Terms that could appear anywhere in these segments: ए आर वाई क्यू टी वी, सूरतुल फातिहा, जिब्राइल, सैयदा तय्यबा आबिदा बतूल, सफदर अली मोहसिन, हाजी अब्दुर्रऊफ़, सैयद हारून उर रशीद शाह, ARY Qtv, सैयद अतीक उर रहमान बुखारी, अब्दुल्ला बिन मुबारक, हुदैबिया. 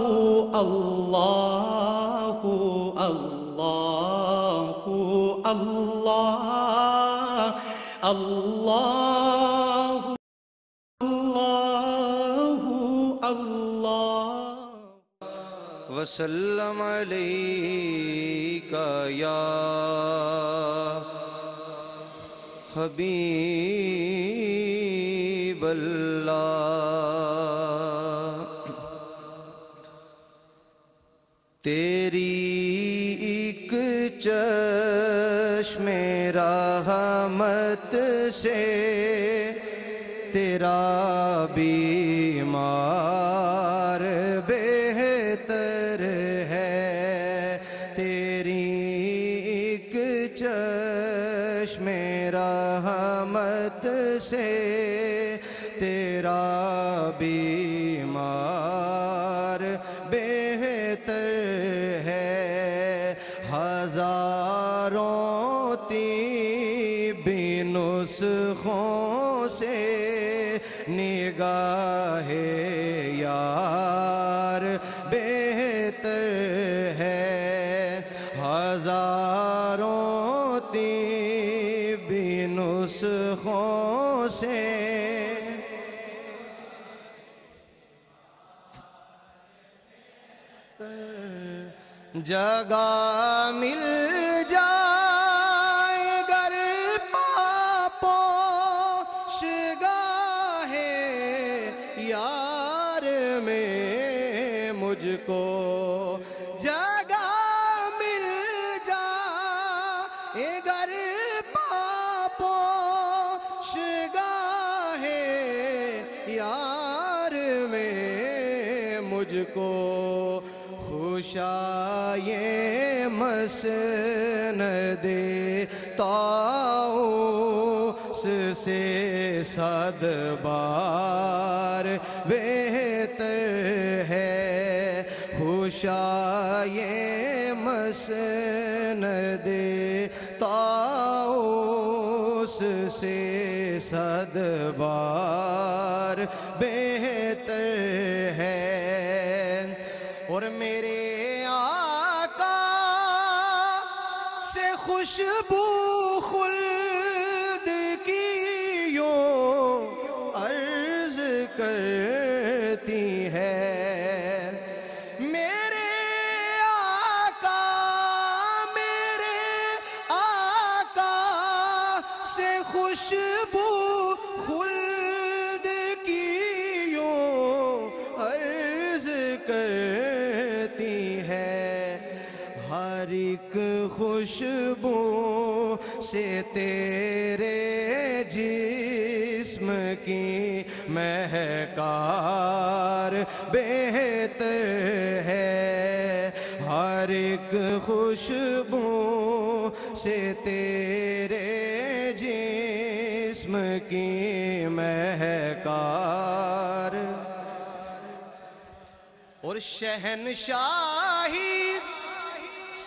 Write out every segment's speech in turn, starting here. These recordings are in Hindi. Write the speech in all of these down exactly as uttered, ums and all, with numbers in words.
अल्लाह अल्लाह अल्लाह अल्लाह अल्लाह वसल्लम अलैका या हबीबल्लाह। तेरी एक चश्मे रहमत से तेरा बीमार बेहतर है। तेरी एक चश्मे रहमत से तेरा बीमार बेहतर है। हजारों तीबिनुस्खों से निगाहे यार बेहतर है। हजारों तीबिनुस्खों से जगह मिल जाए गर पापोश गाहे यार में मुझको। जगह मिल जाए गर पापोश गाहे यार में मुझको। खुशाए मसनदे ताऊस से सद बार बेहतर है। खुशाए मसनदे ताऊस से सद बार बेहतर है। और मेरे आका से खुशबू खुल्द की यो अर्ज करती है। मेरे आका मेरे आका से खुशबू खुल्द की यो अर्ज कर हर एक खुशबू से तेरे जिस्म की महकार बेहतर है। हर एक खुशबू से तेरे जिस्म की महकार। और शहनशाही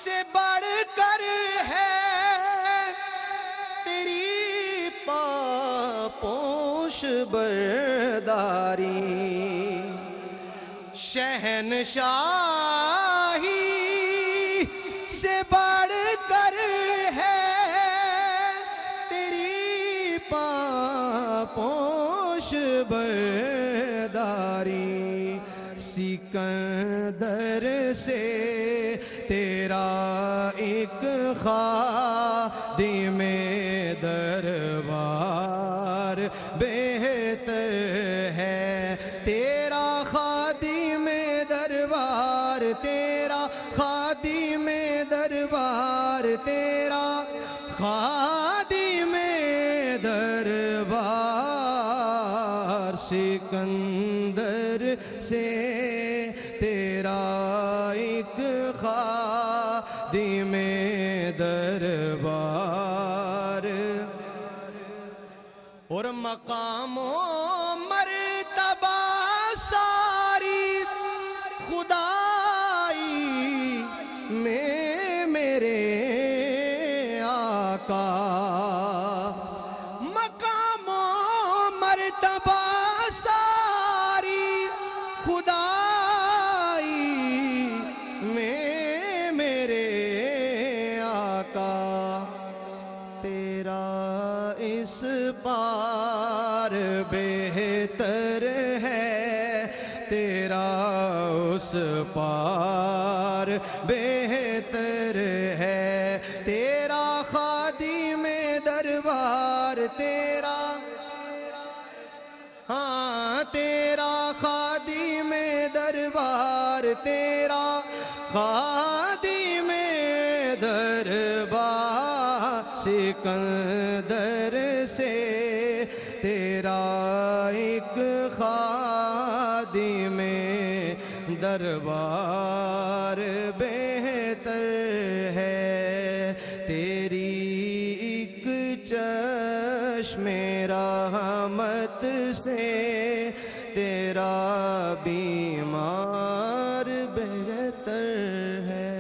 से बढ़कर है तेरी पापोश बर्दारी। शहनशाही से बढ़कर है तेरी पापोश बर्दारी। सिकंदर से तेरा एक खादिम दरबार बेहतर है। तेरा खादिम दरबार तेरा खादिम दरबार तेरा खादिम दरबार। सिकंदर से तेरा एक खादिम दरबार। और मकामों मर्तबा सारी खुदाई में मेरे आका। मकामों मर्तबा सारी खुदाई उस पार बेहतर है तेरा खादी में दरबार तेरा, हाँ तेरा खादी में दरबार तेरा खादी में दरबार सिकंदर से तेरा एक खादी में दरबार बेहतर है तेरी एक चश्मे रहमत से तेरा बीमार बेहतर है।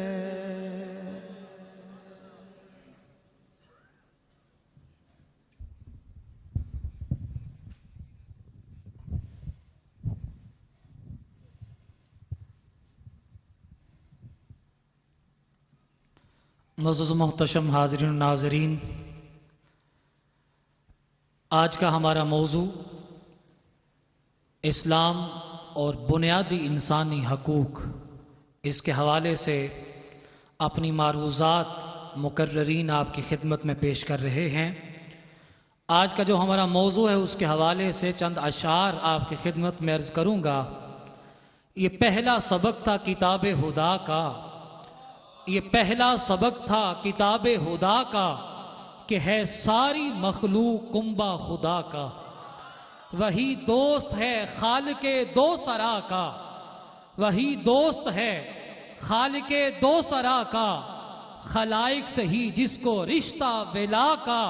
मौजूद मोहतरम हाज़रीन और नाज़रीन, आज का हमारा मौजू इस्लाम और बुनियादी इंसानी हकूक़, इसके हवाले से अपनी मारूज़ात मुकर्रीन आपकी खिदमत में पेश कर रहे हैं। आज का जो हमारा मौजू है उसके हवाले से चंद अशार आपकी खिदमत में अर्ज़ करूँगा। ये पहला सबक था किताब हुदा का, ये पहला सबक था किताब हुदा का कि है सारी मखलूक कुंबा खुदा का, वही दोस्त है खालिके दो सरा का, वही दोस्त है खालिके दो सरा का, खलाइक से ही जिसको रिश्ता विला का,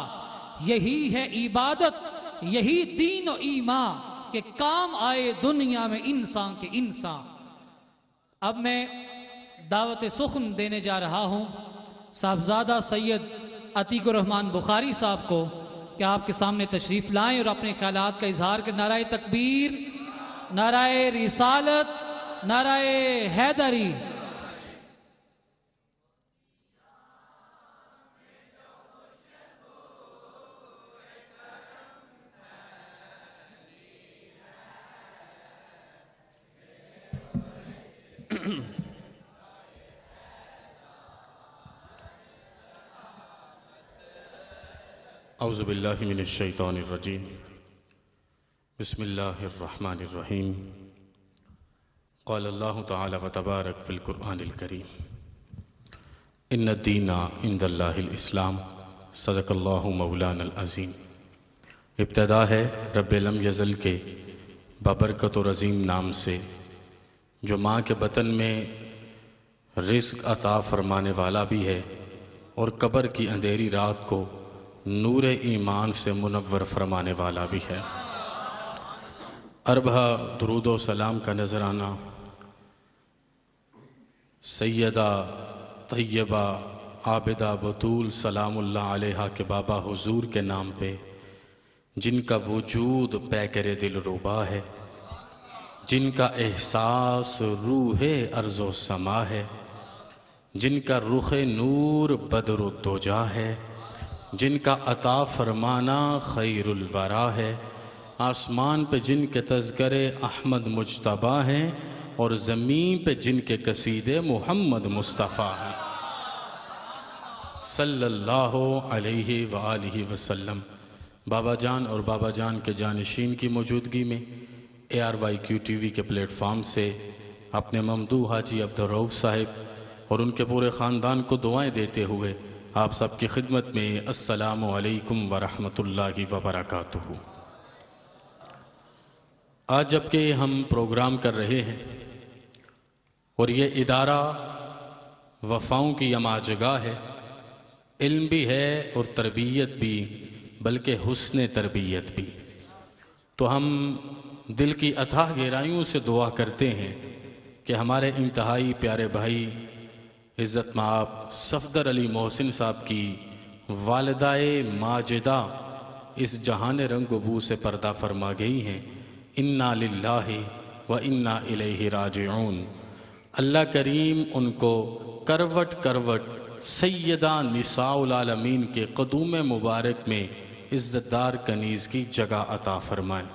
यही है इबादत यही दीन और ईमान के काम आए दुनिया में इंसान के इंसान। अब मैं दावत सुखन देने जा रहा हूँ साहबजादा सैयद अतीक उर रहमान बुखारी साहब को कि आपके सामने तशरीफ़ लाएँ और अपने ख्यालात का इजहार कर नाराए तकबीर, नाराए रिसालत, नाराए हैदरी। औज़ुबिल्लाहि मिनश्शैतानिर्रजीम, बिस्मिल्लाहिर्रहमानिर्रहीम, क़ालल्लाहु तआला व तबारक फ़िल कुरआनिल करीम, इन्नद्दीना इंदल्लाहिल इस्लाम, सदक़ल्लाहु मौलानल अज़ीम। इब्तिदा है रब्बे लम यज़ल के बाबरकत और अज़ीम नाम से, जो माँ के बतन में रिज़्क़ अता फ़रमाने वाला भी है और कब्र की अंधेरी रात को नूर ईमान से मुनव्वर फरमाने वाला भी है। अरबा दुरूद व सलाम का नजराना सैयदा तय्यबा आबिदा बतूल सलामुल्लाह अलैहा के बाबा हुजूर के नाम पे, जिनका वजूद पैकरे दिल रुबा है, जिनका एहसास रूहे अर्ज़ो समा है, जिनका रुखे नूर बदर दोजा है, जिनका अता फरमाना खैरुल वरा है, आसमान पे जिनके तज़करे अहमद मुज्तबा हैं और ज़मीन पे जिनके कसीदे मोहम्मद मुस्तफ़ा हैं सल्लल्लाहु अलैहि व आलिहि वसल्लम। बाबा जान और बाबा जान के जानशीन की मौजूदगी में ए आर वाई क्यू टी वी के प्लेटफार्म से अपने ममदू हाजी अब्दुर्रऊफ़ साहिब और उनके पूरे ख़ानदान को दुआएँ देते हुए आप सब की खिदमत में अस्सलामु अलैकुम व रहमतुल्लाहि व बरकातुहू। आज जबकि हम प्रोग्राम कर रहे हैं और ये इदारा वफाओं की यमाजगह है, इल्म भी है और तरबियत भी, बल्कि हुस्न तरबियत भी, तो हम दिल की अथाह गहराइयों से दुआ करते हैं कि हमारे इंतहाई प्यारे भाई इज़्ज़त माब सफदर अली मोहसिन साहब की वालिदाए माजिदा इस जहान रंग व बू से पर्दा फरमा गई हैं। इन्ना लिल्लाहि व इन्ना इलैहि राजिऊन। अल्लाह करीम उनको करवट करवट सैयदा निसाउल आलमीन के कदूम मुबारक में इज़्ज़तदार कनीज़ की जगह अता फरमाए।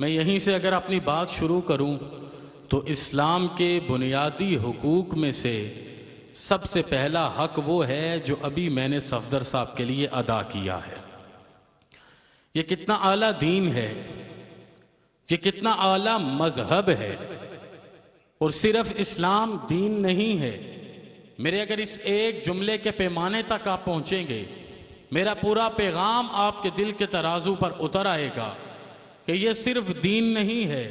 मैं यहीं से अगर अपनी बात शुरू करूँ तो इस्लाम के बुनियादी हुकूक में से सबसे पहला हक वो है जो अभी मैंने सफदर साहब के लिए अदा किया है। ये कितना आला दीन है, ये कितना आला मजहब है। और सिर्फ इस्लाम दीन नहीं है मेरे, अगर इस एक जुमले के पैमाने तक आप पहुंचेंगे मेरा पूरा पैगाम आपके दिल के तराजू पर उतर आएगा कि यह सिर्फ दीन नहीं है,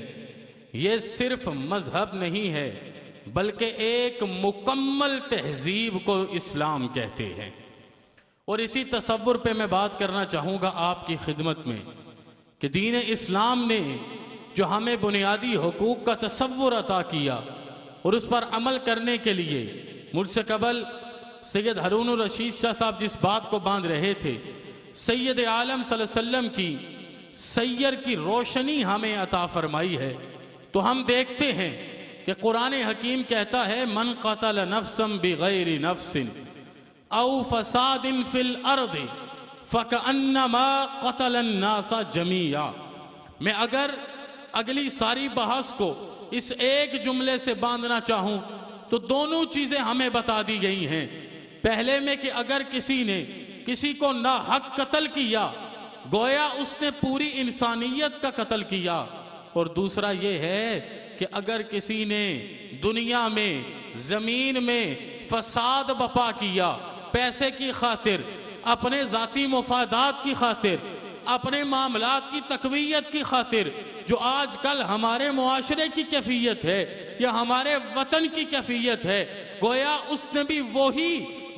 यह सिर्फ मजहब नहीं है, बल्कि एक मुकम्मल तहजीब को इस्लाम कहते हैं। और इसी तसव्वुर पे मैं बात करना चाहूँगा आपकी खिदमत में कि दीन इस्लाम ने जो हमें बुनियादी हुकूक का तसव्वुर अता किया और उस पर अमल करने के लिए मुझसे कबल सैयद हारून उर रशीद शाह साहब जिस बात को बांध रहे थे, सैयद आलम सल्लल्लाहु अलैहि वसल्लम की सैर की रोशनी हमें अता फरमाई है। तो हम देखते हैं कि कुरान हकीम कहता है मन क़तल नफ्सन बिग़ैरि नफ्सिन औ फ़सादिन फ़िल अर्दि फ़कअन्नमा क़तलन नासा जमीया। मैं अगर अगली सारी बहस को इस एक जुमले से बांधना चाहूँ तो दोनों चीज़ें हमें बता दी गई हैं। पहले में कि अगर किसी ने किसी को ना हक कत्ल किया गोया उसने पूरी इंसानियत का कत्ल किया, और दूसरा ये है कि अगर किसी ने दुनिया में ज़मीन में फसाद बपा किया पैसे की खातिर, अपने ज़ाती मुफादात की खातिर, अपने मामलात की तकवीयत की खातिर, जो आज कल हमारे मुआशरे की कैफियत है या हमारे वतन की कैफियत है, गोया उसने भी वही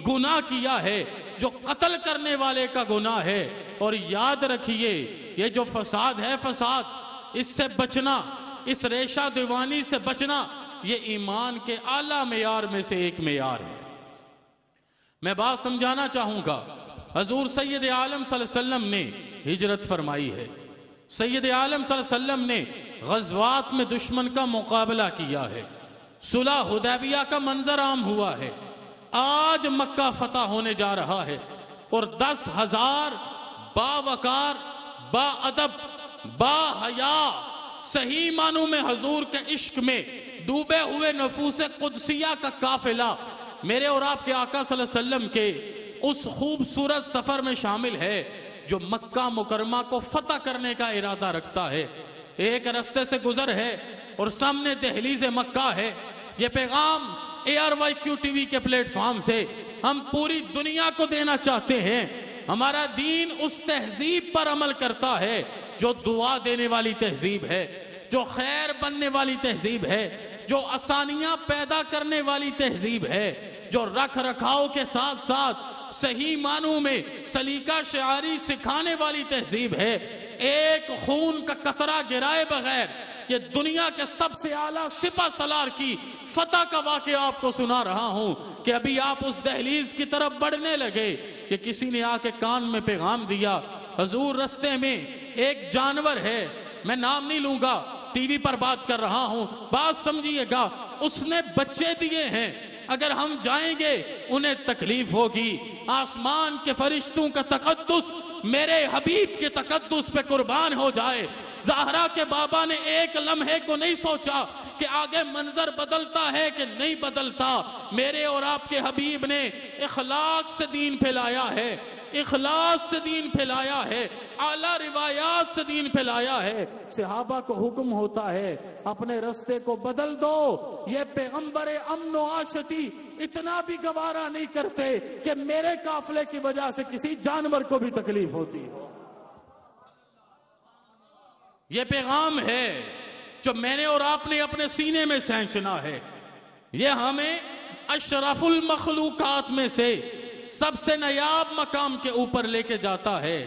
गुनाह किया है जो कत्ल करने वाले का गुनाह है। और याद रखिए ये जो फसाद है, फसाद इससे बचना, इस रेशा दीवानी से बचना, ये ईमान के आला मेयार में से एक मेयार है। मैं बात समझाना चाहूँगा, हजूर सैयद आलम सल्लल्लाहु अलैहि वसल्लम ने हिजरत फरमाई है, सैयद आलम सल्लल्लाहु अलैहि वसल्लम ने गज़वात में दुश्मन का मुकाबला किया है, सुलह हुदैबिया का मंजर आम हुआ है, आज मक्का फतह होने जा रहा है और दस हजार बावकार बाअदब बाहया सही मानों में हजूर के इश्क में डूबे हुए नफूसे कुदसिया का काफिला मेरे और आपके आका सल्लल्लाहु अलैहि वसल्लम के उस खूबसूरत सफर में शामिल है जो मक्का मुकरमा को फतह करने का इरादा रखता है। एक रास्ते से गुजर है और सामने दहलीज मक्का है। यह पैगाम ए आर वाई क्यू टी वी के प्लेटफॉर्म से हम पूरी दुनिया को देना चाहते हैं। हमारा दीन उस तहजीब पर अमल करता है जो दुआ देने वाली तहजीब है, जो खैर बनने वाली तहजीब है, जो आसानियां पैदा करने वाली तहजीब है, जो रख रखाव के साथ साथ सही मानों में सलीका शायरी सिखाने वाली तहजीब है। एक खून का कतरा गिराए बगैर ये दुनिया के सबसे आला सिपा सलार की फतह का वाकया आपको सुना रहा हूं कि अभी आप उस दहलीज की तरफ बढ़ने लगे कि किसी ने आके कान में पैगाम दिया, हजूर रस्ते में एक जानवर है, मैं नाम नहीं लूंगा, टीवी पर बात कर रहा हूं, बात समझिएगा, उसने बच्चे दिए हैं, अगर हम जाएंगे उन्हें तकलीफ होगी। आसमान के फरिश्तों का तकद्दुस मेरे हबीब के तकद्दुस पे कुर्बान हो जाए। ज़हरा के बाबा ने एक लम्हे को नहीं सोचा कि आगे मंजर बदलता है कि नहीं बदलता। मेरे और आपके हबीब ने इखलाक से दीन फैलाया है, इखलास से दीन फैलाया है, आला रिवायात से दीन फैलाया है। सहाबा को हुक्म होता है अपने रस्ते को बदल दो, ये पैगंबरे अमन व आशती इतना भी गवारा नहीं करते कि मेरे काफले की वजह से किसी जानवर को भी तकलीफ होती हो। ये पैगाम है जो मैंने और आपने अपने सीने में सहचना है। ये हमें अशरफुल मखलूकात में से सबसे नायाब मकाम के ऊपर लेके जाता है।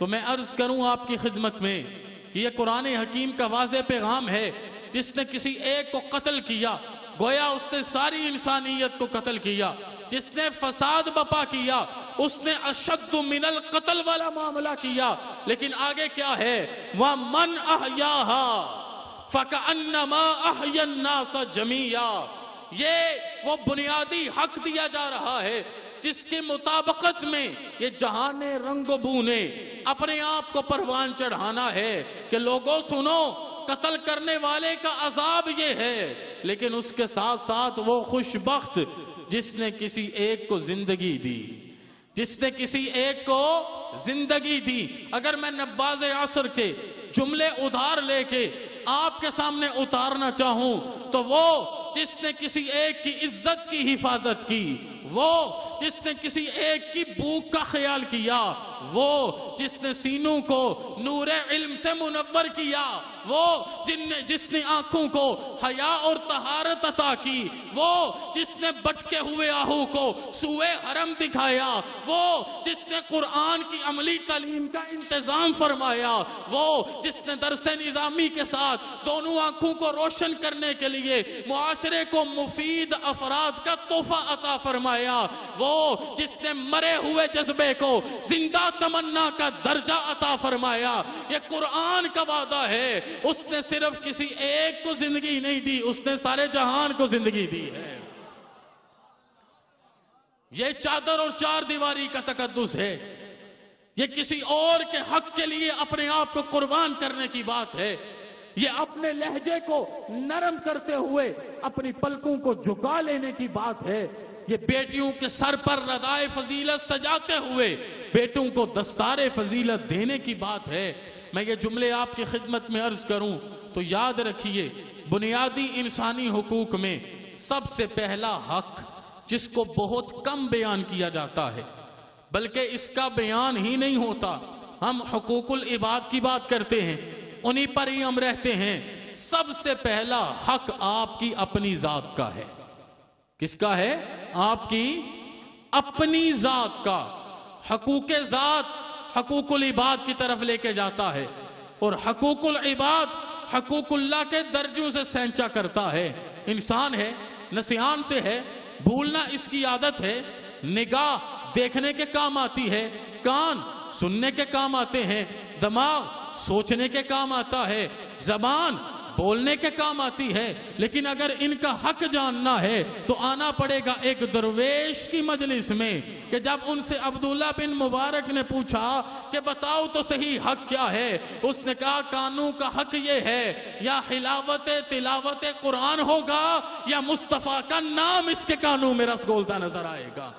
तो मैं अर्ज करूं आपकी खिदमत में कि यह कुरान हकीम का वाज़े पैगाम है। जिसने किसी एक को कत्ल किया गोया उसने सारी इंसानियत को कत्ल किया, जिसने फसाद बपा किया उसने अशद मिनल कत्ल वाला मामला किया। लेकिन आगे क्या है, वह मन अहयाहा फकअन्नमा अहया अन्नास जमीया। ये वो बुनियादी हक दिया जा रहा है जिसके मुताबिकत में ये जहाने रंगो बू ने अपने आप को परवान चढ़ाना है कि लोगों सुनो, कत्ल करने वाले का अजाब ये है, लेकिन उसके साथ साथ वो खुशबख्त जिसने किसी एक को जिंदगी दी, जिसने किसी एक को जिंदगी दी। अगर मैं नब्बाज असर के जुमले उधार लेके आपके सामने उतारना चाहूं तो वो जिसने किसी एक की इज्जत की हिफाजत की, वो जिसने किसी एक की भूख का ख्याल किया, वो जिसने सीनों को नूरे इल्म से मुनव्वर किया, वो जिनने जिसने आंखों को हया और तहारत अता की, वो जिसने बटके हुए आहू को सूए हरम दिखाया, वो जिसने कुरान की अमली तालीम का इंतजाम फरमाया, वो जिसने दरसे निजामी के साथ दोनों आंखों को रोशन करने के लिए मुआशरे को मुफीद अफराद का तोहफा अता फरमाया, वो जिसने मरे हुए जज्बे को जिंदा तमन्ना का दर्जा अता फरमाया। ये कुरान का वादा है, उसने सिर्फ किसी एक को जिंदगी नहीं दी, उसने सारे जहान को जिंदगी दी है। यह चादर और चार दीवारी का तकद्दुस है, यह किसी और के हक के लिए अपने आप को कुर्बान करने की बात है, यह अपने लहजे को नरम करते हुए अपनी पलकों को झुका लेने की बात है, ये बेटियों के सर पर रदाए फजीलत सजाते हुए बेटों को दस्तारे फजीलत देने की बात है। मैं ये जुमले आपकी खिदमत में अर्ज करूं तो याद रखिए, बुनियादी इंसानी हुकूक में सबसे पहला हक जिसको बहुत कम बयान किया जाता है, बल्कि इसका बयान ही नहीं होता, हम हुकूकुल इबाद की बात करते हैं, उन्हीं पर ही हम रहते हैं। सबसे पहला हक आपकी अपनी जात का है। किसका है? आपकी अपनी जात का। हकूके जात हकूकुल इबाद की तरफ लेके जाता है और हकूकुल इबाद हकूकुल्लाह के दर्जों से सेंचा करता है। इंसान है, नसियान से है, भूलना इसकी आदत है, निगाह देखने के काम आती है, कान सुनने के काम आते हैं, दिमाग सोचने के काम आता है, जबान बोलने के काम आती है, लेकिन अगर इनका हक जानना है तो आना पड़ेगा एक दरवेश की मजलिस में। कि जब उनसे अब्दुल्ला बिन मुबारक ने पूछा कि बताओ तो सही हक क्या है, उसने कहा कानों का हक ये है या हिलावत तिलावत कुरान होगा या मुस्तफ़ा का नाम इसके कानों में रसगोलता नजर आएगा।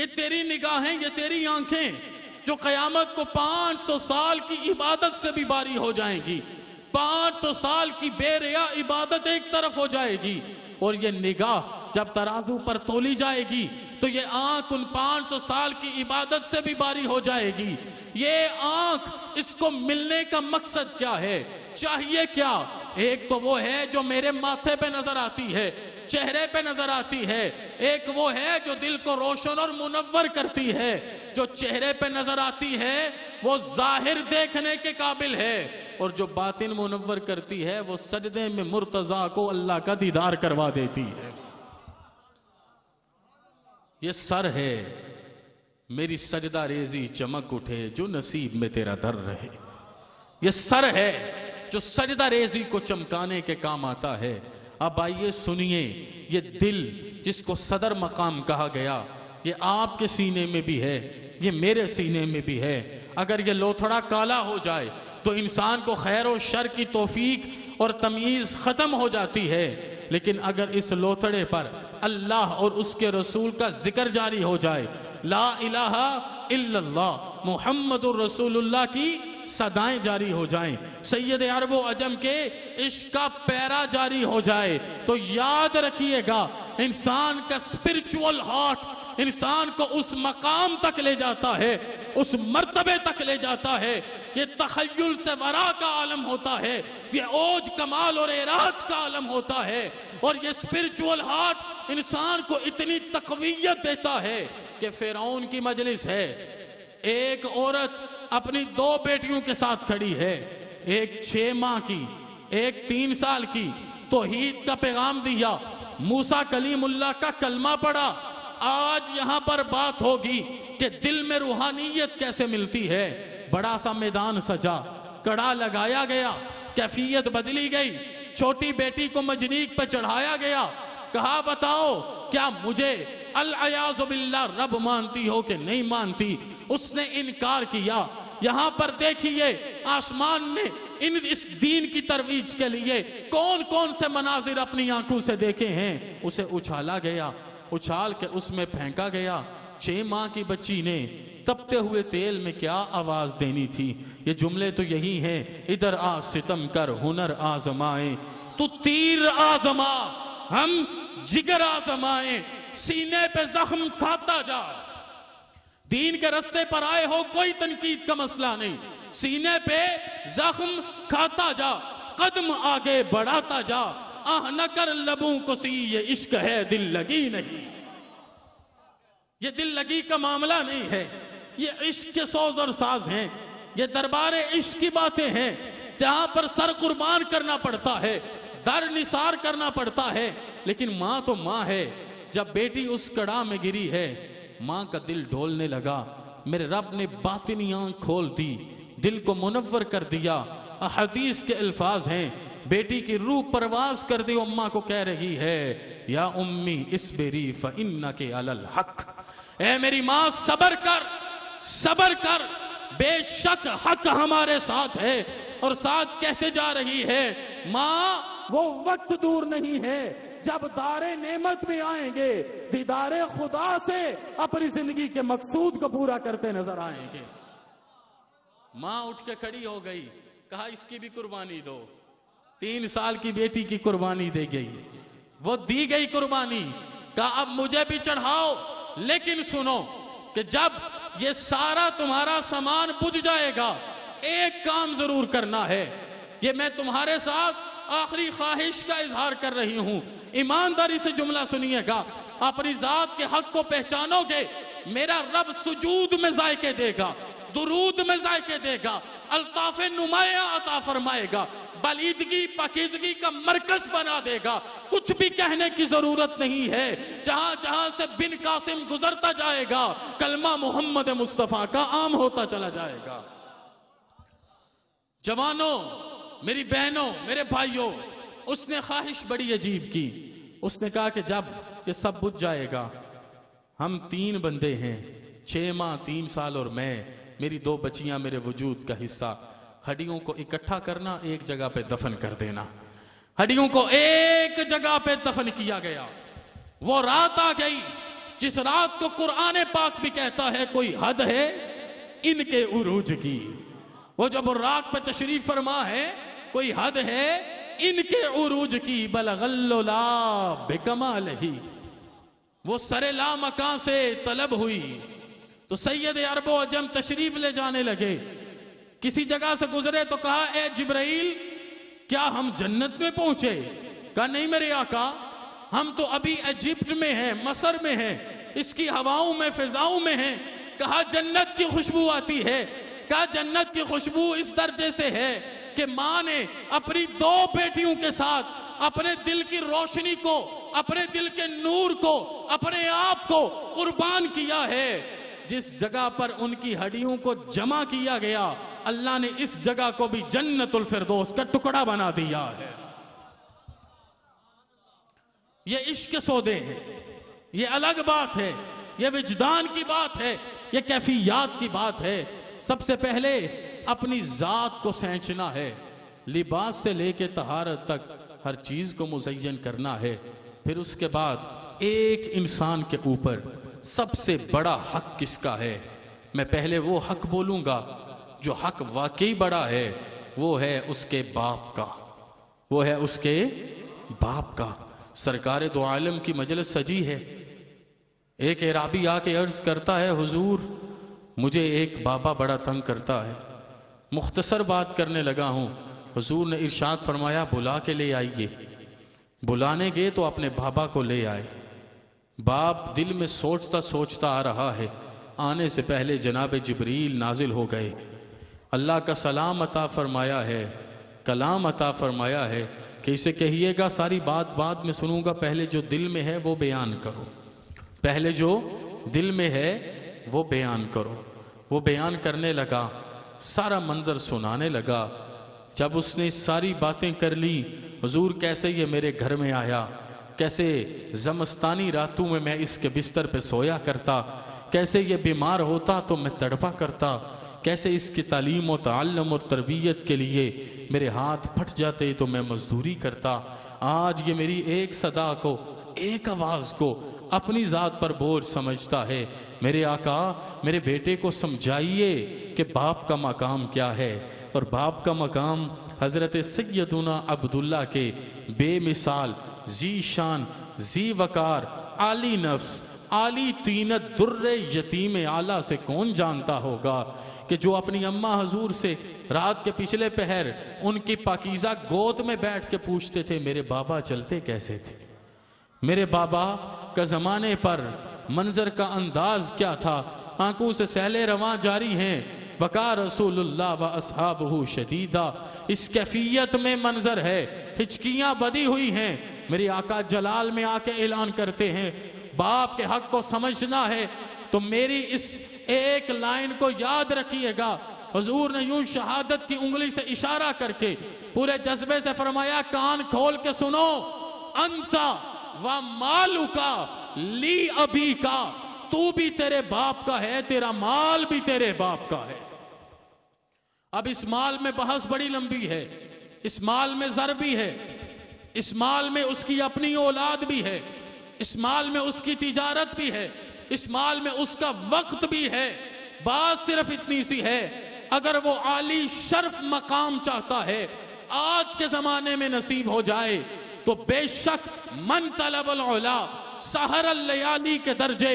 ये तेरी निगाहें, ये तेरी आंखें जो कयामत को पाँच सौ साल की इबादत से भी बारी हो जाएंगी, पाँच सौ साल की बेरिया इबादत एक तरफ हो जाएगी, और ये निगाह जब तराजू पर तोली जाएगी तो ये आंख उन पाँच सौ साल की इबादत से भी बारी हो जाएगी। ये आंख, इसको मिलने का मकसद क्या है, चाहिए क्या? एक तो वो है जो मेरे माथे पे नजर आती है, चेहरे पे नजर आती है, एक वो है जो दिल को रोशन और मुनव्वर करती है। जो चेहरे पे नजर आती है वो जाहिर देखने के काबिल है, और जो बातिन मुनव्वर करती है वो सजदे में मुर्तजा को अल्लाह का दीदार करवा देती है। ये सर है, मेरी सजदा रेजी चमक उठे जो नसीब में तेरा दर रहे। ये सर है जो सजदा रेजी को चमकाने के काम आता है। अब आइए सुनिए, ये दिल जिसको सदर मकाम कहा गया, ये आपके सीने में भी है, ये मेरे सीने में भी है। अगर ये लोथड़ा काला हो जाए तो इंसान को खैर और शर की तौफीक और तमीज़ ख़त्म हो जाती है, लेकिन अगर इस लोथड़े पर अल्लाह और उसके रसूल का जिक्र जारी हो जाए, ला इलाहा इल्लल्लाह मुहम्मदुर रसूलुल्लाह की सदाएं जारी हो जाएं, सैयद अरबो अजम के इश्क का पैरा जारी हो जाए, तो याद रखिएगा इंसान का स्पिरिचुअल हार्ट इंसान को उस मकाम तक ले जाता है, उस मर्तबे तक ले जाता है। ये तखय्युल से वरा का आलम होता है, ये ओज कमाल और एराज का आलम होता है, और ये स्पिरिचुअल हार्ट इंसान को इतनी तकवीयत देता है कि फिरौन की मजलिस है, एक औरत अपनी दो बेटियों के साथ खड़ी है, एक छः माह की, एक तीन साल की, तौहीद का पैगाम दिया, मूसा कलीमुल्लाह का कलमा पढ़ा। आज यहाँ पर बात होगी कि दिल में रूहानियत कैसे मिलती है। बड़ा सा मैदान सजा, कड़ा लगाया गया, कैफियत बदली गई, छोटी बेटी को मजनीक पर चढ़ाया गया, कहा बताओ क्या मुझे अल अयाज़ु बिल्लाह रब मानती हो कि नहीं मानती? उसने इनकार किया। यहाँ पर देखिए आसमान में इन इस दीन की तरवीज के लिए कौन कौन से मनाजिर अपनी आंखों से देखे हैं। उसे उछाला गया, उछाल के उसमें फेंका गया। छह माह की बच्ची ने तपते हुए तेल में क्या आवाज देनी थी। ये जुमले तो यही हैं, इधर आ सितम कर हुनर आजमाए, तू तीर आजमा हम जिगर आजमाए, सीने पे जख्म खाता जा। दीन के रास्ते पर आए हो कोई तनकीद का मसला नहीं, सीने पे जख्म खाता जा, कदम आगे बढ़ाता जा, आह न कर लबों को सी ये इश्क है दिल लगी नहीं। ये दिल लगी का मामला नहीं है, ये इश्क के सोज और साज हैं, ये दरबारे इश्क की बातें हैं जहाँ पर सर कुर्बान करना पड़ता है, दर निसार करना पड़ता है। लेकिन माँ तो माँ है, जब बेटी उस कड़ा में गिरी है माँ का दिल ढोलने लगा। मेरे रब ने बातिनी आँख खोल दी, दिल को मुनव्वर कर दिया। हदीस के अल्फाज हैं, बेटी की रूह परवाज कर दी, अम्मा को कह रही है या उम्मी इसबरी फइन्नके अलल हक, ए मेरी माँ सबर कर, सबर कर, बेशक हक हमारे साथ है। और साथ कहते जा रही है माँ वो वक्त दूर नहीं है जब दारे नेमत में आएंगे, दीदारे खुदा से अपनी जिंदगी के मकसूद को पूरा करते नजर आएंगे। माँ उठ के खड़ी हो गई, कहा इसकी भी कुर्बानी दो। तीन साल की बेटी की कुर्बानी दे गई, वो दी गई कुर्बानी। कहा अब मुझे भी चढ़ाओ, लेकिन सुनो कि जब ये सारा तुम्हारा सामान बुझ जाएगा एक काम जरूर करना है। ये मैं तुम्हारे साथ आखिरी ख्वाहिश का इजहार कर रही हूँ, ईमानदारी से जुमला सुनिएगा। अपनी जात के हक को पहचानोगे मेरा रब सुजूद में जायके देगा, दुरूद में जायके देगा, अल्ताफे नुमाया अता फरमाएगा, बलीदगी पाकिजगी का मरकज बना देगा। कुछ भी कहने की जरूरत नहीं है, जहां जहां से बिन कासिम गुजरता जाएगा कलमा मोहम्मद मुस्तफा का आम होता चला जाएगा। जवानों, मेरी बहनों, मेरे भाइयों, उसने ख्वाहिश बड़ी अजीब की। उसने कहा कि जब ये सब बुझ जाएगा, हम तीन बंदे हैं, छः माह, तीन साल और मैं, मेरी दो बच्चियां मेरे वजूद का हिस्सा, हड्डियों को इकट्ठा करना, एक जगह पे दफन कर देना। हड्डियों को एक जगह पे दफन किया गया। वो रात आ गई जिस रात को कुरान पाक भी कहता है कोई हद है इनके उरूज की। वो जब रात पे तशरीफ फरमा है कोई हद है इनके उरूज की, बलगल्लोला बेकमाल ही, वो सरे ला मकां से तलब हुई। तो सैयद अरबो अजम तशरीफ ले जाने लगे, किसी जगह से गुजरे तो कहा ए जिब्राइल क्या हम जन्नत में पहुंचे। कहा नहीं मेरे आका, हम तो अभी इजिप्ट में हैं, मसर में हैं, इसकी हवाओं में, फिजाओं में हैं। कहा जन्नत की खुशबू आती है। कहा जन्नत की खुशबू इस दर्जे से है कि माँ ने अपनी दो बेटियों के साथ अपने दिल की रोशनी को, अपने दिल के नूर को, अपने आप को कुर्बान किया है। जिस जगह पर उनकी हड्डियों को जमा किया गया अल्लाह ने इस जगह को भी जन्नतुल फिरदौस का टुकड़ा बना दिया है। ये इश्क सौदे हैं, ये अलग बात है, ये विजदान की बात है, ये कैफियत की बात है। सबसे पहले अपनी जात को सेंचना है, लिबास से लेके तहारत तक हर चीज को मुज़य्यन करना है। फिर उसके बाद एक इंसान के ऊपर सबसे बड़ा हक किसका है। मैं पहले वो हक बोलूंगा जो हक वाकई बड़ा है, वो है उसके बाप का, वो है उसके बाप का। सरकार दो आलम की मजलिस सजी है, एक एराबी आके अर्ज करता है हुजूर मुझे एक बाबा बड़ा तंग करता है, मुख्तसर बात करने लगा हूँ। हुजूर ने इरशाद फरमाया बुला के ले आइए। बुलाने गए तो अपने बाबा को ले आए। बाप दिल में सोचता सोचता आ रहा है, आने से पहले जनाब जिब्रील नाजिल हो गए। अल्लाह का सलाम अता फरमाया है, कलाम अता फरमाया है कि इसे कहिएगा सारी बात बाद में सुनूंगा, पहले जो दिल में है वो बयान करो, पहले जो दिल में है वो बयान करो। वो बयान करने लगा, सारा मंजर सुनाने लगा। जब उसने सारी बातें कर ली, हुजूर कैसे ये मेरे घर में आया, कैसे ज़मस्तानी रातों में मैं इसके बिस्तर पे सोया करता, कैसे ये बीमार होता तो मैं तड़पा करता, कैसे इसकी तालीम और ताल्लम और तरबियत के लिए मेरे हाथ फट जाते तो मैं मजदूरी करता। आज ये मेरी एक सदा को, एक आवाज़ को अपनी ज़ात पर बोझ समझता है। मेरे आका, मेरे बेटे को समझाइए कि बाप का मकाम क्या है। और बाप का मकाम हज़रत सैयदुना अब्दुल्ला के बेमिसाल, जी शान, जी वकार, आली नफ्स, आली तीनत, दुर्रे यतीम आला से कौन जानता होगा कि जो अपनी अम्मा हजूर से रात के पिछले पहर उनकी पाकीज़ा गोद में बैठ के पूछते थे, मेरे बाबा चलते कैसे थे, मेरे बाबा का ज़माने पर मंजर का अंदाज क्या था, आंखों से सहले रवां जारी हैं। बका रसूलुल्लाह व अस्हाबहु शदीदा, इस कैफियत में मंजर है, हिचकियाँ बदी हुई हैं। मेरे आका जलाल में आके ऐलान करते हैं, बाप के हक को समझना है तो मेरी इस एक लाइन को याद रखिएगा। हुजूर ने यूं शहादत की उंगली से इशारा करके पूरे जज्बे से फरमाया, कान खोल के सुनो, अंता व मालुका ली अभी का, तू भी तेरे बाप का है, तेरा माल भी तेरे बाप का है। अब इस माल में बहस बड़ी लंबी है, इस माल में जर भी है, इस माल में उसकी अपनी औलाद भी है, इस माल में उसकी तिजारत भी है, इस माल में उसका वक्त भी है। बात सिर्फ इतनी सी है, अगर वो आली शर्फ मकाम चाहता है आज के जमाने में नसीब हो जाए तो बेशक मन तलबल औला सहरल लयाली के दर्जे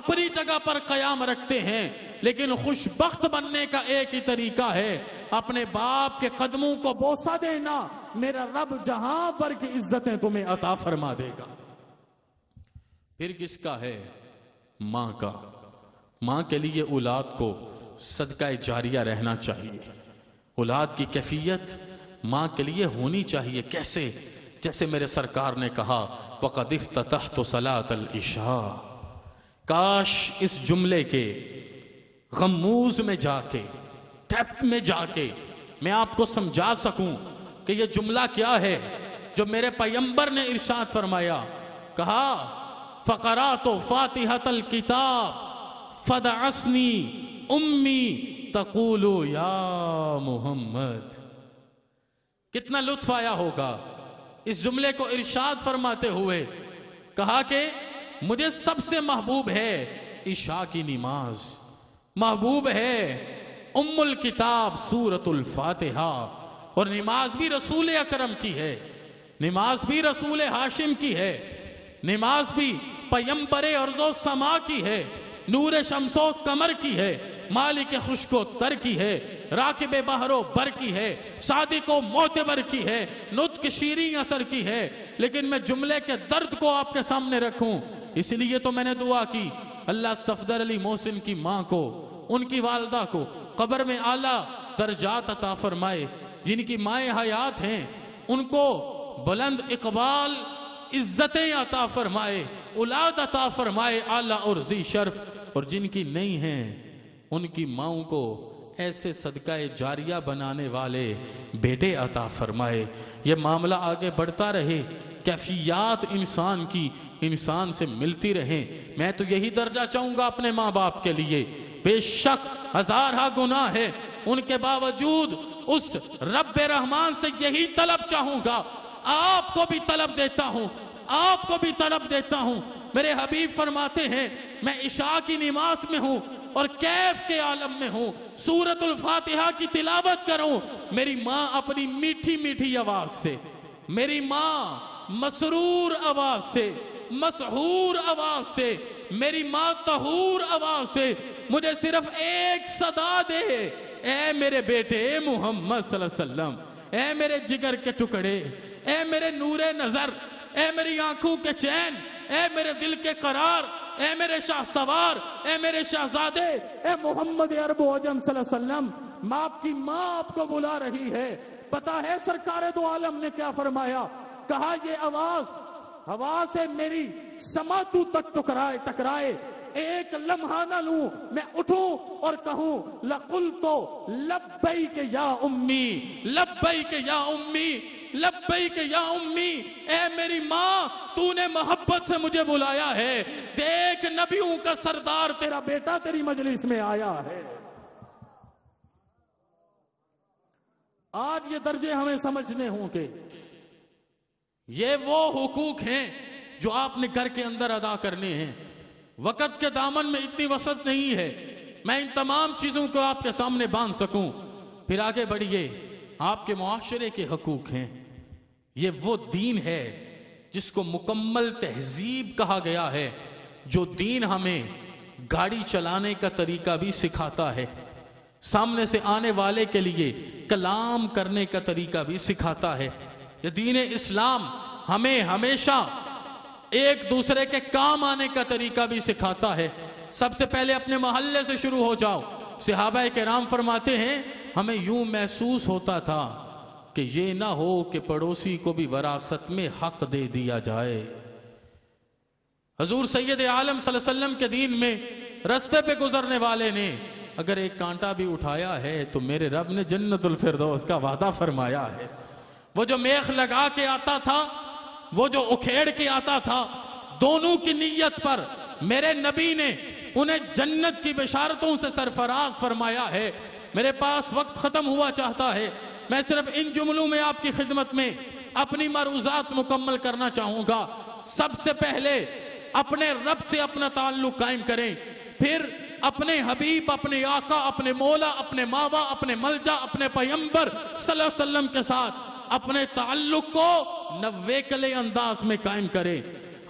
अपनी जगह पर कयाम रखते हैं, लेकिन खुशबख्त बनने का एक ही तरीका है, अपने बाप के कदमों को बोसा देना। मेरा रब जहां पर की इज्जतें तुम्हें अता फरमा देगा। फिर किसका है? माँ का। माँ के लिए औलाद को सदका जारिया रहना चाहिए। औलाद की कैफियत माँ के लिए होनी चाहिए। कैसे? जैसे मेरे सरकार ने कहा, फ़क़द इफ़्ततहतु सलातल इशा। काश इस जुमले के गम्मूज में जाके, डेप्थ में जाके मैं आपको समझा सकूं कि यह जुमला क्या है जो मेरे पैगंबर ने इरशाद फरमाया। कहा, फ़क़रातु फ़ातिहतल किताब फ़दअस्नी उम्मी तक़ूलु या मुहम्मद। कितना लुत्फ आया होगा इस जुमले को इरशाद फरमाते हुए। कहा कि मुझे सबसे महबूब है इशा की नमाज, महबूब है उम्मुल किताब सूरतुल फातिहा। और नमाज भी रसूल अकरम की है, नमाज भी रसूल हाशिम की है, नमाज भी पैगंबरे अर्ज़ो समा की है, नूर शमसो कमर की है, मालिक खुशको तर की है, राकिब बहरो बर की है, सादिको मोतबर की है, नुत्क शीरीं असर की है। लेकिन मैं जुमले के दर्द को आपके सामने रखूं, इसलिए तो मैंने दुआ की, अल्लाह सफदर अली मोहसिन की माँ को, उनकी वालदा को कब्र में आला दर्जात अता फरमाए। जिनकी माए हयात हैं उनको बुलंद इकबाल, इज्जतें अता फरमाए, औलाद अता फरमाए आला और जी शर्फ। और जिनकी नहीं हैं उनकी माओं को ऐसे सदकाए जारिया बनाने वाले बेटे अता फरमाए। यह मामला आगे बढ़ता रहे, कैफियात इंसान की इंसान से मिलती रहें। मैं तो यही दर्जा चाहूँगा अपने माँ बाप के लिए। बेशक हज़ार हा गुनाह है, उनके बावजूद उस रब रहमान से यही तलब चाहूँगा, आपको भी तलब देता हूँ, आपको भी तलब देता हूँ। मेरे हबीब फरमाते हैं, मैं इशा की नमाज में हूँ और कैफ के आलम में हूँ, सूरतुल फातिहा की तिलावत करूँ, मेरी माँ अपनी मीठी मीठी आवाज़ से, मेरी माँ मसरूर आवाज़ से, मसहूर आवाज़ से, मेरी माँ तहूर आवाज़ से मुझे सिर्फ एक सदा दे, ऐ मेरे बेटे मोहम्मद सल्लल्लाहु अलैहि वसल्लम, ऐ मेरे जिगर के टुकड़े, ऐ मेरे नूरे नज़र, ऐ मेरी आँखों के चैन, ऐ मेरे दिल के करार, ए मेरे शाह सवार, ए मेरे शाहजादे, ए मोहम्मद अरब अजम सल्लल्लाहु अलैहि वसल्लम। आपकी माँ आपको बुला रही है। पता है सरकारे दो आलम ने क्या फरमाया? कहा, ये आवाज हवा से मेरी समातू तक टकराए टकराए, एक लम्हा ना लूं, मैं उठूं और कहूं लकुल तो लब्बैक या उम्मी, लब्बैक या उम्मी, लब्बैक या उम्मी। ए मेरी माँ, तूने मोहब्बत से मुझे बुलाया है, देख नबियों का सरदार तेरा बेटा तेरी मजलिस में आया है। आज ये दर्जे हमें समझने होंगे। ये वो हुकूक हैं जो आपने घर के अंदर अदा करने हैं। वक़्त के दामन में इतनी वसत नहीं है मैं इन तमाम चीज़ों को आपके सामने बांध सकूं। फिर आगे बढ़िए, आपके मुआशरे के हकूक़ हैं। ये वो दीन है जिसको मुकम्मल तहजीब कहा गया है, जो दीन हमें गाड़ी चलाने का तरीका भी सिखाता है, सामने से आने वाले के लिए कलाम करने का तरीका भी सिखाता है। ये दीन इस्लाम हमें हमेशा एक दूसरे के काम आने का तरीका भी सिखाता है। सबसे पहले अपने मोहल्ले से शुरू हो जाओ। सहाबाए किराम फरमाते हैं, हमें यूं महसूस होता था कि ये ना हो कि पड़ोसी को भी वरासत में हक दे दिया जाए। हजूर सैयद आलम सल्लल्लाहु अलैहि वसल्लम के दीन में रास्ते पे गुजरने वाले ने अगर एक कांटा भी उठाया है तो मेरे रब ने जन्नतुल फिरदौस का वादा फरमाया है। वो जो मेख लगा के आता था, वो जो उखेड़ के आता था, दोनों की नीयत पर मेरे नबी ने उन्हें जन्नत की बशारतों से सरफराज फरमाया है। मेरे पास वक्त ख़त्म हुआ चाहता है, मैं सिर्फ इन जुमलों में आपकी खिदमत में अपनी मरूज़ात मुकम्मल करना चाहूँगा। सबसे पहले अपने रब से अपना ताल्लुक़ कायम करें, फिर अपने हबीब, अपने आका, अपने मौला, अपने मावा, अपने मलजा, अपने पैगंबर सल्लल्लाहु अलैहि वसल्लम के साथ अपने ताल्लुक को नव्वे कले अंदाज में कायम करें।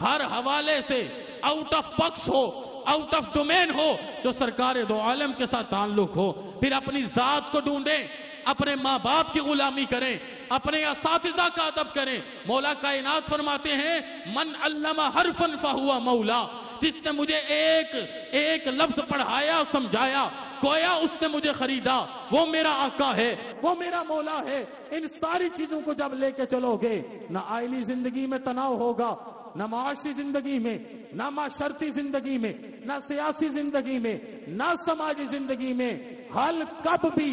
हर हवाले से आउट ऑफ बॉक्स हो, आउट ऑफ डोमेन हो, जो सरकार दो आलम के साथ ताल्लुक हो। फिर अपनी जात को ढूंढें, अपने माँ बाप की गुलामी करें, अपने असातिज़ा का अदब करें। मौला कायनात फरमाते हैं, मन अल्लमा हरफन फहुआ मौला, जिसने मुझे एक एक लफ्ज पढ़ाया समझाया गोया उसने मुझे खरीदा, वो मेरा आका है, वो मेरा मौला है। इन सारी चीजों को जब लेके चलोगे ना आइली जिंदगी में तनाव होगा, ना माशी जिंदगी में, ना माशरती जिंदगी में, ना सियासी जिंदगी में, ना समाजी जिंदगी में। हल कब भी,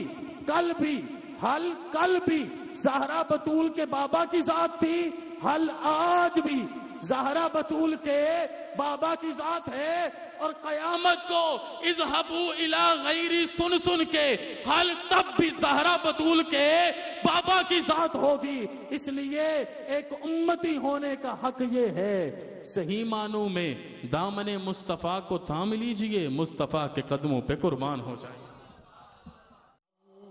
कल भी, हल कल भी जहरा बतूल के बाबा की जात थी, हल आज भी जहरा बतूल के बाबा की जात है। और कयामत को इज़हबू इला गैरी सुन सुन के हल तब भी जहरा बतूल के बाबा की जात होगी। इसलिए एक उम्मती होने का हक ये है, सही मानों में दामने मुस्तफ़ा को थाम लीजिए, मुस्तफ़ा के कदमों पे कुर्बान हो जाए।